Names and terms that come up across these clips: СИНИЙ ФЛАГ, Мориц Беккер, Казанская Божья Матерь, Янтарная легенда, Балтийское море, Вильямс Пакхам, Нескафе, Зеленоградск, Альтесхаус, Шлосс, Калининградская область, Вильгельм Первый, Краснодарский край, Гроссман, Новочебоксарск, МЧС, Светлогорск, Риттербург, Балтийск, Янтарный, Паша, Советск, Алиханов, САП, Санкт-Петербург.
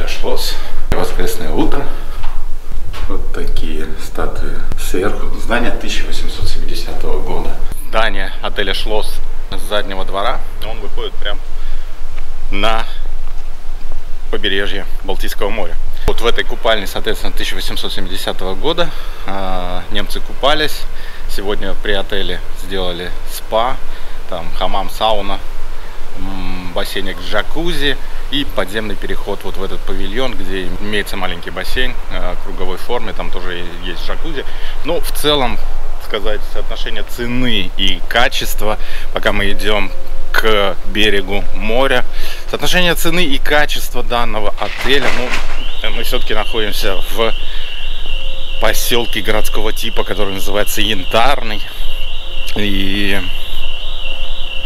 отеля Шлосс. Воскресное утро. Вот такие статуи сверху. Здание 1870 года. Здание отеля Шлосс с заднего двора. Он выходит прям на побережье Балтийского моря. Вот в этой купальне, соответственно, 1870 года немцы купались. Сегодня при отеле сделали спа, там хамам, сауна, бассейник с джакузи и подземный переход вот в этот павильон, где имеется маленький бассейн в круговой форме, там тоже есть джакузи. Но в целом сказать соотношение цены и качества, пока мы идем к берегу моря, соотношение цены и качества данного отеля, ну, мы все-таки находимся в поселке городского типа, который называется Янтарный, и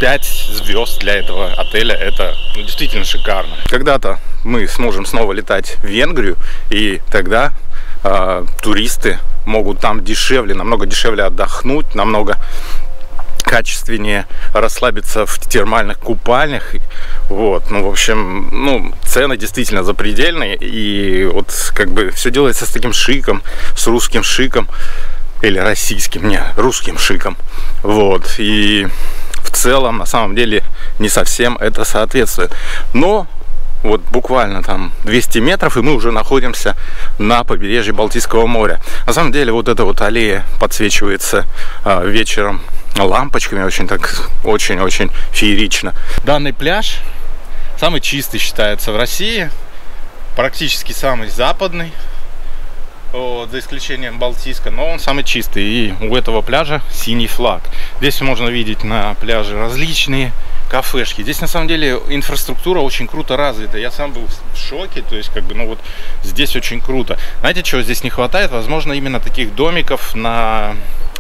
5 звезд для этого отеля — это, ну, действительно шикарно. Когда-то мы сможем снова летать в Венгрию, и тогда туристы могут там дешевле, намного дешевле отдохнуть, намного качественнее расслабиться в термальных купальнях. Вот, ну, в общем, ну, цены действительно запредельные, и вот как бы все делается с таким шиком, с русским шиком, или российским, не, русским шиком. Вот, и в целом, на самом деле, не совсем это соответствует. Но вот буквально там 200 метров, и мы уже находимся на побережье Балтийского моря. На самом деле, вот эта вот аллея подсвечивается вечером лампочками, очень так, очень-очень феерично. Данный пляж самый чистый считается в России, практически самый западный, вот, за исключением Балтийска, но он самый чистый. И у этого пляжа синий флаг. Здесь можно видеть на пляже различные кафешки. Здесь на самом деле инфраструктура очень круто развита. Я сам был в шоке, то есть как бы, ну вот здесь очень круто. Знаете, чего здесь не хватает? Возможно, именно таких домиков на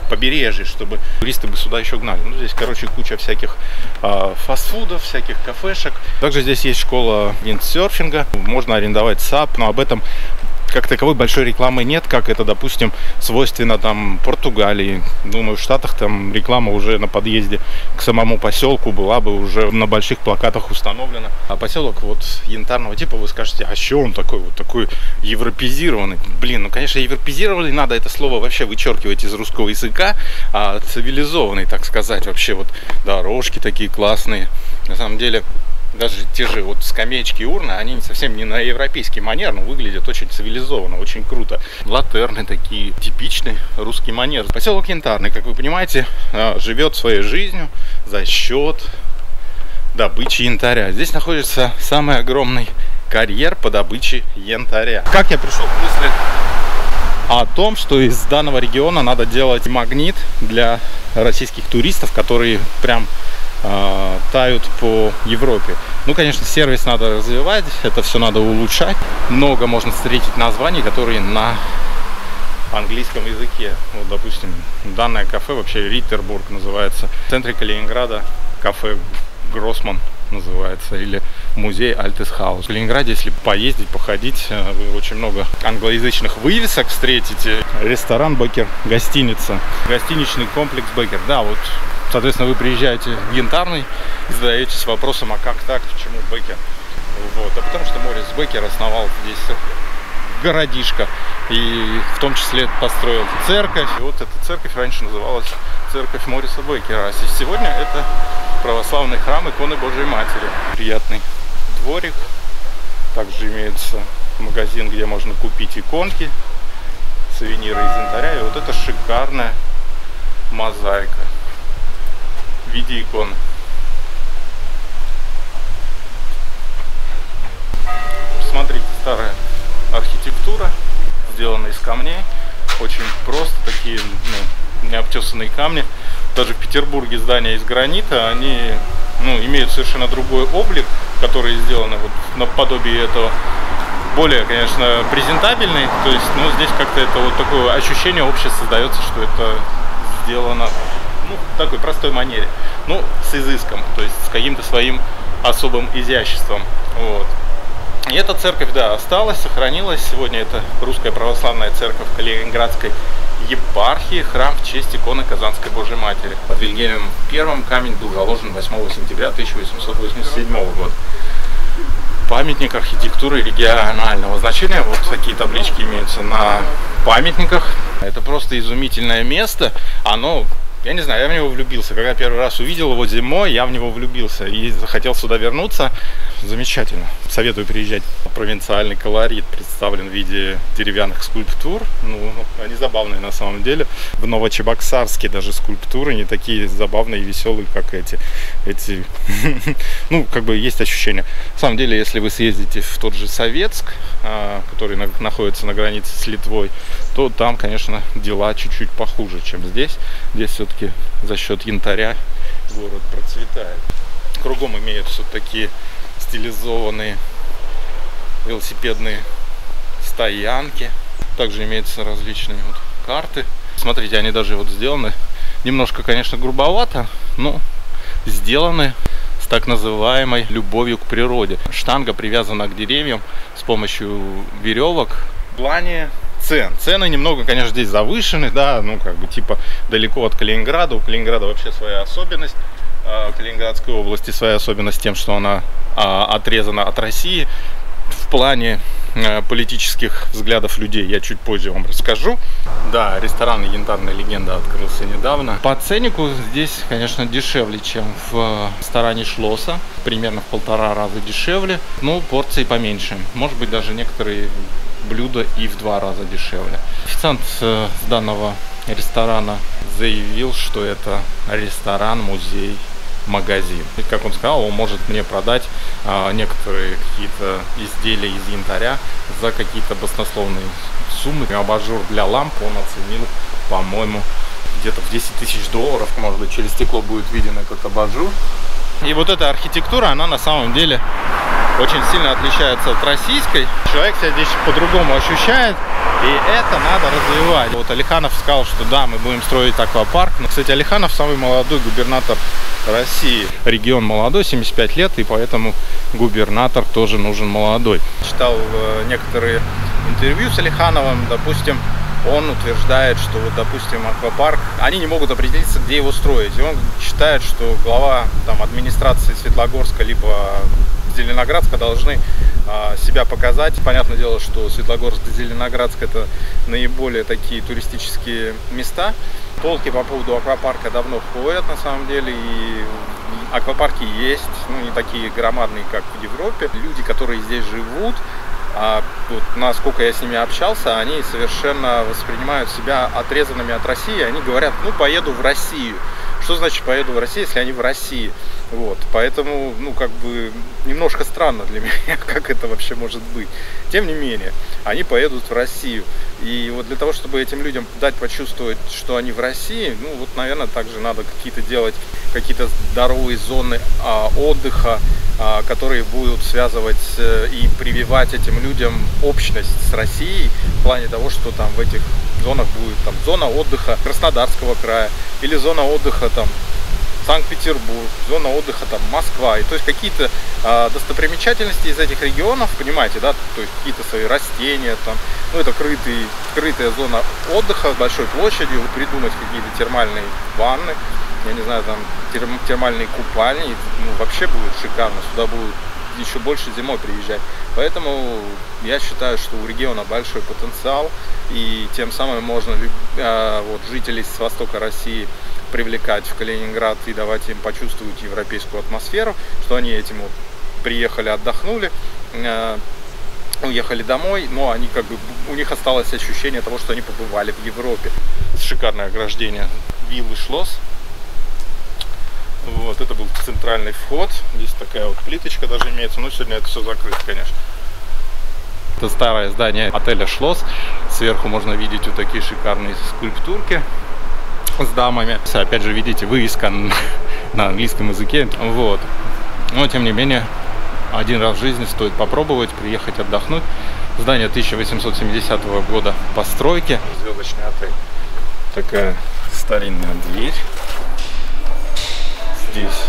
побережье, чтобы туристы бы сюда еще гнали. Ну, здесь, короче, куча всяких фастфудов, всяких кафешек. Также здесь есть школа виндсерфинга. Можно арендовать САП, но об этом как таковой большой рекламы нет, как это, допустим, свойственно там Португалии. Думаю, в Штатах там реклама уже на подъезде к самому поселку была бы уже на больших плакатах установлена. А поселок вот Янтарного типа, вы скажете, а что он такой, вот такой европезированный? Блин, ну, конечно, европезированный, надо это слово вообще вычеркивать из русского языка, а цивилизованный, так сказать, вообще вот дорожки такие классные. На самом деле, даже те же вот скамеечки и урны, они совсем не на европейский манер, но выглядят очень цивилизованно, очень круто. Латерны такие, типичный русский манер. Поселок Янтарный, как вы понимаете, живет своей жизнью за счет добычи янтаря. Здесь находится самый огромный карьер по добыче янтаря. Как я пришел к мысли о том, что из данного региона надо делать магнит для российских туристов, которые прям тают по Европе. Ну, конечно, сервис надо развивать, это все надо улучшать. Много можно встретить названий, которые на английском языке. Вот, допустим, данное кафе вообще Риттербург называется. В центре Калининграда кафе Гроссман называется, или музей Альтесхаус. В Калининграде, если поездить, походить, вы очень много англоязычных вывесок встретите. Ресторан Беккер, гостиница, гостиничный комплекс Беккер. Да, вот, соответственно, вы приезжаете в Янтарный и задаетесь вопросом, а как так, почему Беккер? Вот. А потому что Мориц Беккер основал здесь городишко, и в том числе построил церковь. И вот эта церковь раньше называлась церковь Морица Беккера, а сегодня это православный храм иконы Божьей Матери. Приятный дворик, также имеется магазин, где можно купить иконки, сувениры из янтаря, и вот это шикарная мозаика в виде икон. Смотрите, старая архитектура, сделана из камней, очень просто, такие, ну, необтесанные камни. Даже в Петербурге здания из гранита, они, ну, имеют совершенно другой облик, которые сделаны вот наподобие этого. Более, конечно, презентабельный, то есть, ну, здесь как-то это вот такое ощущение общее создается, что это сделано, ну, в такой простой манере, ну, с изыском, то есть с каким-то своим особым изяществом. Вот. И эта церковь, да, осталась, сохранилась. Сегодня это Русская православная церковь Калининградской епархии, храм в честь иконы Казанской Божьей Матери. Под Вильгельмом Первым камень был заложен 8 сентября 1887 года. памятник архитектуры регионального значения. Вот такие таблички имеются на памятниках. Это просто изумительное место. Оно, я не знаю, я в него влюбился. Когда первый раз увидел его зимой, я в него влюбился и захотел сюда вернуться. Замечательно. Советую приезжать. Провинциальный колорит представлен в виде деревянных скульптур. Ну, они забавные на самом деле. В Новочебоксарске даже скульптуры не такие забавные и веселые, как эти. Ну, как бы есть ощущение. На самом деле, если вы съездите в тот же Советск, который находится на границе с Литвой, то там, конечно, дела чуть-чуть похуже, чем здесь. Здесь все-таки за счет янтаря город процветает. Кругом имеются такие стилизованные велосипедные стоянки. Также имеются различные вот карты. Смотрите, они даже вот сделаны немножко, конечно, грубовато, но сделаны с так называемой любовью к природе. Штанга привязана к деревьям с помощью веревок. В плане цен. Цены немного, конечно, здесь завышены, да, ну как бы типа далеко от Калининграда. У Калининграда вообще своя особенность. Калининградской области своя особенность тем, что она отрезана от России. В плане политических взглядов людей я чуть позже вам расскажу. Да, ресторан «Янтарная легенда» открылся недавно. По ценнику здесь, конечно, дешевле, чем в ресторане Шлосса. Примерно в 1,5 раза дешевле, но порции поменьше. Может быть, даже некоторые блюда и в 2 раза дешевле. Официант с данного ресторана заявил, что это ресторан, музей, магазин. И, как он сказал, он может мне продать некоторые какие-то изделия из янтаря за какие-то баснословные суммы. Абажур для ламп он оценил, по-моему, где-то в $10 000. Может быть, через стекло будет виден этот абажур. И вот эта архитектура, она на самом деле очень сильно отличается от российской. Человек себя здесь по-другому ощущает, и это надо развивать. Вот Алиханов сказал, что да, мы будем строить аквапарк. Но, кстати, Алиханов самый молодой губернатор России. Регион молодой, 75 лет, и поэтому губернатор тоже нужен молодой. Читал некоторые интервью с Алихановым, допустим, он утверждает, что вот, допустим, аквапарк, они не могут определиться, где его строить. И он считает, что глава там администрации Светлогорска либо Зеленоградска должны себя показать. Понятное дело, что Светлогорск и Зеленоградск — это наиболее такие туристические места. Толки по поводу аквапарка давно ходят, на самом деле, и аквапарки есть, ну, не такие громадные, как в Европе. Люди, которые здесь живут, вот, насколько я с ними общался, они совершенно воспринимают себя отрезанными от России. Они говорят: ну, поеду в Россию. Что значит поеду в Россию, если они в России? Вот, поэтому, ну, как бы немножко странно для меня, как это вообще может быть. Тем не менее, они поедут в Россию. И вот для того, чтобы этим людям дать почувствовать, что они в России, ну, вот, наверное, также надо какие-то делать, какие-то здоровые зоны отдыха, которые будут связывать и прививать этим людям общность с Россией, в плане того, что там в этих зонах будет там зона отдыха Краснодарского края или зона отдыха там Санкт-Петербург, зона отдыха там Москва. И то есть какие-то достопримечательности из этих регионов, понимаете, да, то есть какие-то свои растения там, ну, это крытая зона отдыха с большой площадью, придумать какие-то термальные ванны, я не знаю, там термальные купальни, ну, вообще будет шикарно, сюда будут еще больше зимой приезжать. Поэтому я считаю, что у региона большой потенциал, и тем самым можно вот, жителей с востока России привлекать в Калининград и давать им почувствовать европейскую атмосферу, что они этим вот приехали, отдохнули, уехали домой, но они как бы, у них осталось ощущение того, что они побывали в Европе. Шикарное ограждение виллы Шлосс. Вот, это был центральный вход. Здесь такая вот плиточка даже имеется. Но сегодня это все закрыто, конечно. Это старое здание отеля Шлосс. Сверху можно видеть вот такие шикарные скульптурки с дамами. Опять же, видите, вывеска на английском языке. Вот. Но, тем не менее, один раз в жизни стоит попробовать, приехать отдохнуть. Здание 1870 года постройки. Звездочный отель. Такая старинная дверь. Здесь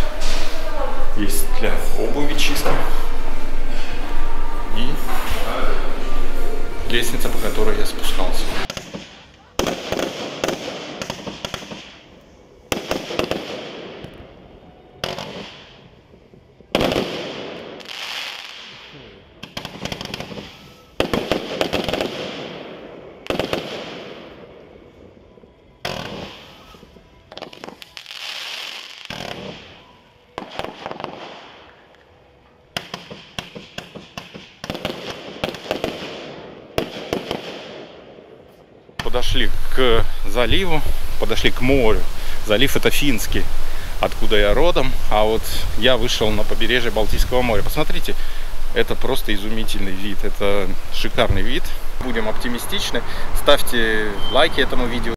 есть для обуви чистка и лестница, по которой я спускался. подошли к заливу, подошли к морю. Залив это Финский, откуда я родом. А вот я вышел на побережье Балтийского моря. Посмотрите, это просто изумительный вид. Это шикарный вид. Будем оптимистичны. Ставьте лайки этому видео.